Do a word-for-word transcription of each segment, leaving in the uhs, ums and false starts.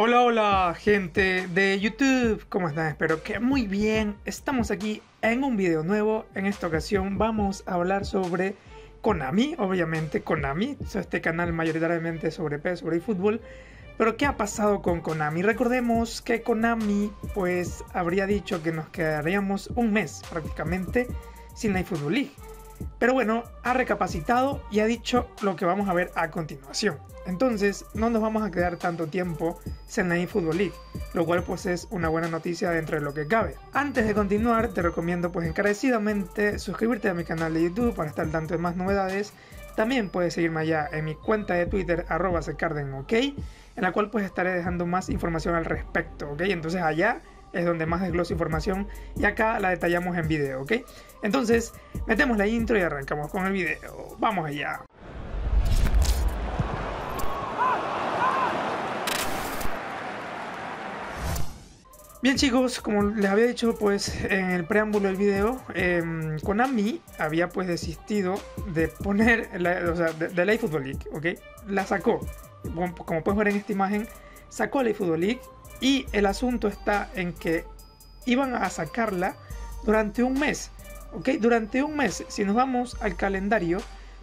Hola, hola gente de YouTube, ¿cómo están? Espero que muy bien. Estamos aquí en un video nuevo. En esta ocasión vamos a hablar sobre Konami, obviamente Konami, este canal mayoritariamente sobre P E S, sobre eFootball. Pero ¿qué ha pasado con Konami? Recordemos que Konami pues habría dicho que nos quedaríamos un mes prácticamente sin la eFootball League. Pero bueno, ha recapacitado y ha dicho lo que vamos a ver a continuación. Entonces, no nos vamos a quedar tanto tiempo sin la eFootball League, lo cual pues es una buena noticia dentro de lo que cabe. Antes de continuar, te recomiendo pues encarecidamente suscribirte a mi canal de YouTube para estar al tanto de más novedades. También puedes seguirme allá en mi cuenta de Twitter, arroba secarden, ¿ok? En la cual pues estaré dejando más información al respecto, ¿ok? Entonces allá es donde más desgloso información y acá la detallamos en video, ¿ok? Entonces, metemos la intro y arrancamos con el video. ¡Vamos allá! Bien chicos, como les había dicho pues en el preámbulo del video, eh, Konami había pues desistido de poner la, o sea, de, de la eFootball League, ¿ok? La sacó, como, como puedes ver en esta imagen, sacó la eFootball League. Y el asunto está en que iban a sacarla durante un mes, ¿ok? Durante un mes, si nos vamos al calendario,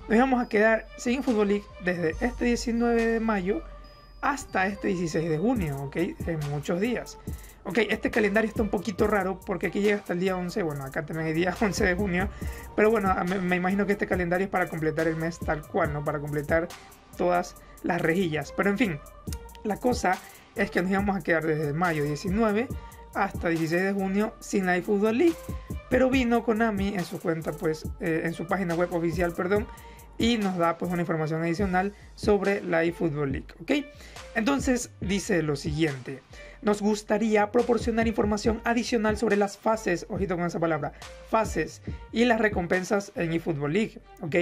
nos vamos a quedar sin eFootball League desde este diecinueve de mayo hasta este dieciséis de junio, ¿ok? En muchos días. Ok, este calendario está un poquito raro porque aquí llega hasta el día once, bueno, acá también hay día once de junio, pero bueno, me, me imagino que este calendario es para completar el mes tal cual, ¿no? Para completar todas las rejillas, pero en fin, la cosa es que nos íbamos a quedar desde mayo diecinueve hasta dieciséis de junio sin la eFootball League, pero vino Konami en su cuenta, pues, eh, en su página web oficial, perdón, y nos da pues una información adicional sobre la eFootball League, ¿ok? Entonces dice lo siguiente: nos gustaría proporcionar información adicional sobre las fases, ojito con esa palabra, fases y las recompensas en eFootball League, ¿ok?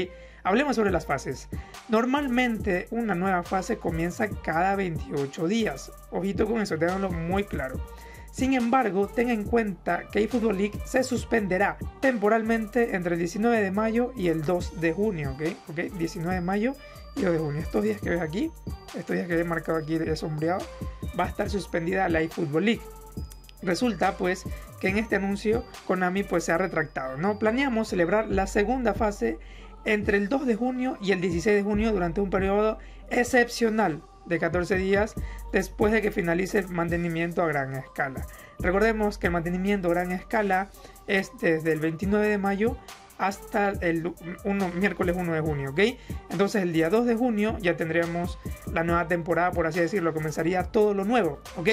Hablemos sobre las fases. Normalmente una nueva fase comienza cada veintiocho días, ojito con eso, tenganlo muy claro. Sin embargo, ten en cuenta que eFootball League se suspenderá temporalmente entre el diecinueve de mayo y el dos de junio, ¿ok? ¿Okay? diecinueve de mayo y dos de junio. Estos días que ves aquí, estos días que he marcado aquí de sombreado, va a estar suspendida la eFootball League. Resulta pues que en este anuncio Konami pues se ha retractado, ¿no? Planeamos celebrar la segunda fase entre el dos de junio y el dieciséis de junio durante un periodo excepcional de catorce días después de que finalice el mantenimiento a gran escala. Recordemos que el mantenimiento a gran escala es desde el veintinueve de mayo hasta el miércoles uno de junio, ¿ok? Entonces el día dos de junio ya tendríamos la nueva temporada, por así decirlo, comenzaría todo lo nuevo, ¿ok?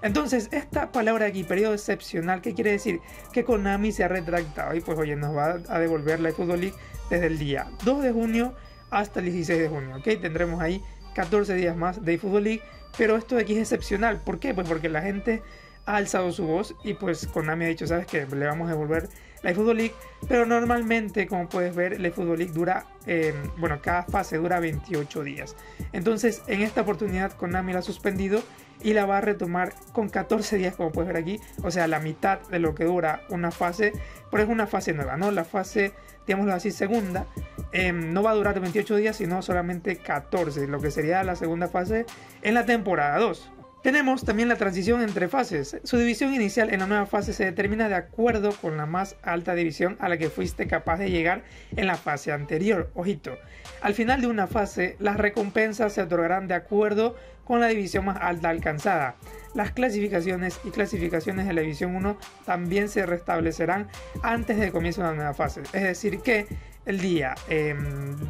Entonces esta palabra aquí, periodo excepcional, ¿qué quiere decir? Que Konami se ha retractado y pues oye, nos va a devolver la eFootball League desde el día dos de junio hasta el dieciséis de junio, ¿ok? Tendremos ahí catorce días más de eFootball League, pero esto de aquí es excepcional. ¿Por qué? Pues porque la gente ha alzado su voz y pues Konami ha dicho, ¿sabes qué? Le vamos a devolver la eFootball League, pero normalmente, como puedes ver, la eFootball League dura, eh, bueno, cada fase dura veintiocho días. Entonces, en esta oportunidad Konami la ha suspendido y la va a retomar con catorce días, como puedes ver aquí, o sea, la mitad de lo que dura una fase, pero es una fase nueva, ¿no? La fase, digámoslo así, segunda, eh, no va a durar veintiocho días, sino solamente catorce, lo que sería la segunda fase en la temporada dos. Tenemos también la transición entre fases. Su división inicial en la nueva fase se determina de acuerdo con la más alta división a la que fuiste capaz de llegar en la fase anterior. Ojito, al final de una fase, las recompensas se otorgarán de acuerdo con la división más alta alcanzada. Las clasificaciones y clasificaciones de la división uno también se restablecerán antes de que comience una nueva fase. Es decir que el día eh,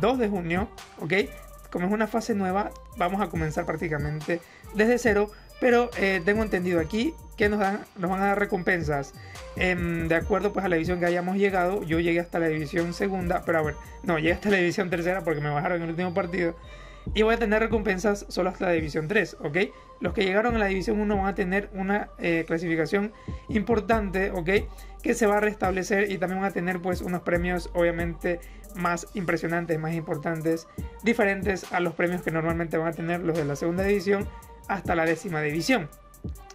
dos de junio, ¿ok? Como es una fase nueva, vamos a comenzar prácticamente desde cero, pero eh, tengo entendido aquí que nos, dan, nos van a dar recompensas eh, de acuerdo pues a la división que hayamos llegado. Yo llegué hasta la división segunda, pero a ver, no, llegué hasta la división tercera porque me bajaron en el último partido. Y voy a tener recompensas solo hasta la división tres, ¿ok? Los que llegaron a la división uno van a tener una eh, clasificación importante, ¿ok? Que se va a restablecer y también van a tener pues unos premios obviamente más impresionantes, más importantes, diferentes a los premios que normalmente van a tener los de la segunda división hasta la décima división.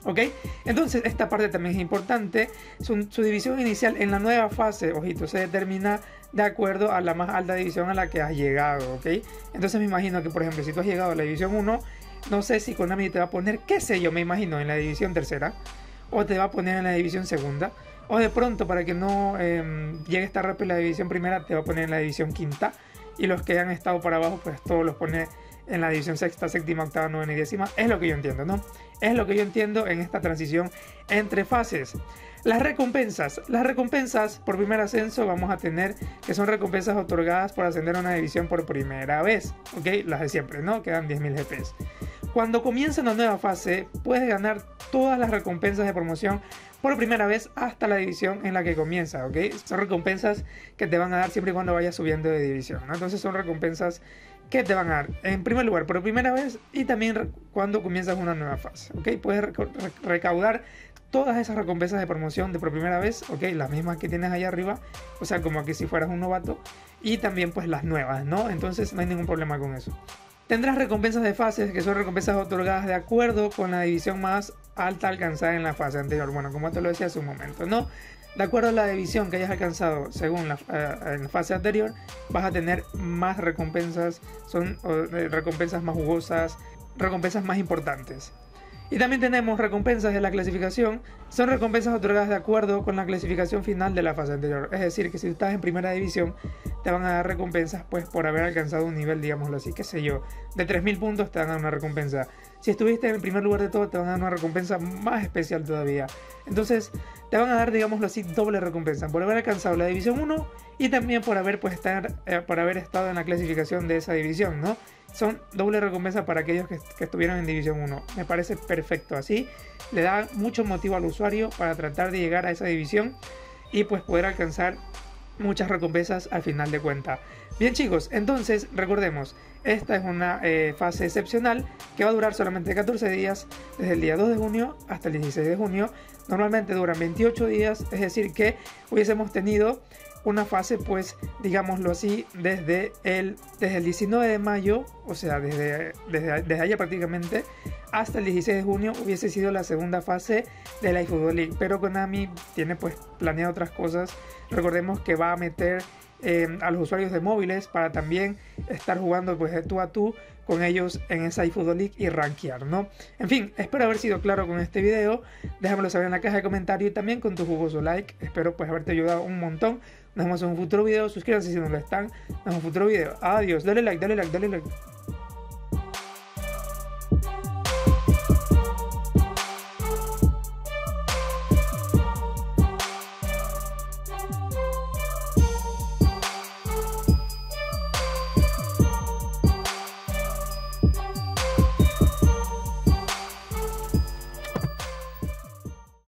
¿Ok? Entonces esta parte también es importante. Su, su división inicial en la nueva fase, ojito, se determina de acuerdo a la más alta división a la que has llegado, ¿ok? Entonces me imagino que, por ejemplo, si tú has llegado a la división uno, No sé si Konami te va a poner, qué sé yo, me imagino, en la división tercera, o te va a poner en la división segunda, o de pronto, para que no eh, llegue tan rápido la división primera, te va a poner en la división quinta, y los que han estado para abajo, pues todos los pone en la división sexta, séptima, octava, novena y décima. Es lo que yo entiendo, ¿no? Es lo que yo entiendo en esta transición entre fases. Las recompensas. Las recompensas por primer ascenso vamos a tener que son recompensas otorgadas por ascender a una división por primera vez. ¿Ok? Las de siempre, ¿no? Quedan diez mil G P s. Cuando comienza una nueva fase, puedes ganar todas las recompensas de promoción por primera vez hasta la división en la que comienza, ¿ok? Son recompensas que te van a dar siempre y cuando vayas subiendo de división, ¿no? Entonces son recompensas que te van a dar, en primer lugar, por primera vez y también cuando comienzas una nueva fase, ¿ok? Puedes re re recaudar todas esas recompensas de promoción de por primera vez, ¿ok? Las mismas que tienes allá arriba, o sea, como que si fueras un novato, y también pues las nuevas, ¿no? Entonces no hay ningún problema con eso. Tendrás recompensas de fases, que son recompensas otorgadas de acuerdo con la división más alta alcanzada en la fase anterior. Bueno, como te lo decía hace un momento, ¿no? De acuerdo a la división que hayas alcanzado según la, eh, en la fase anterior, vas a tener más recompensas, son eh, recompensas más jugosas, recompensas más importantes. Y también tenemos recompensas de la clasificación, son recompensas otorgadas de acuerdo con la clasificación final de la fase anterior. Es decir, que si estás en primera división, te van a dar recompensas pues por haber alcanzado un nivel, digámoslo así, qué sé yo, de tres mil puntos te van a dar una recompensa. Si estuviste en el primer lugar de todo, te van a dar una recompensa más especial todavía. Entonces, te van a dar, digámoslo así, doble recompensa por haber alcanzado la división uno y también por haber, pues, estar, eh, por haber estado en la clasificación de esa división, ¿no? Son doble recompensa para aquellos que, que estuvieron en división uno. Me parece perfecto. Así le da mucho motivo al usuario para tratar de llegar a esa división y pues poder alcanzar muchas recompensas al final de cuenta. Bien chicos, entonces recordemos, esta es una eh, fase excepcional que va a durar solamente catorce días, desde el día dos de junio hasta el dieciséis de junio. Normalmente duran veintiocho días, es decir que hubiésemos tenido una fase, pues, digámoslo así, desde el, desde el diecinueve de mayo, o sea, desde, desde, desde allá prácticamente, hasta el dieciséis de junio hubiese sido la segunda fase de la eFootball League. Pero Konami tiene, pues, planeado otras cosas. Recordemos que va a meter eh, a los usuarios de móviles para también estar jugando, pues, de tú a tú con ellos en esa eFootball League y rankear, ¿no? En fin, espero haber sido claro con este video. Déjamelo saber en la caja de comentarios y también con tu jugoso like. Espero, pues, haberte ayudado un montón. Nos vemos en un futuro video. Suscríbanse si no lo están. Nos vemos en un futuro video. Adiós. Dale like, dale like, dale like.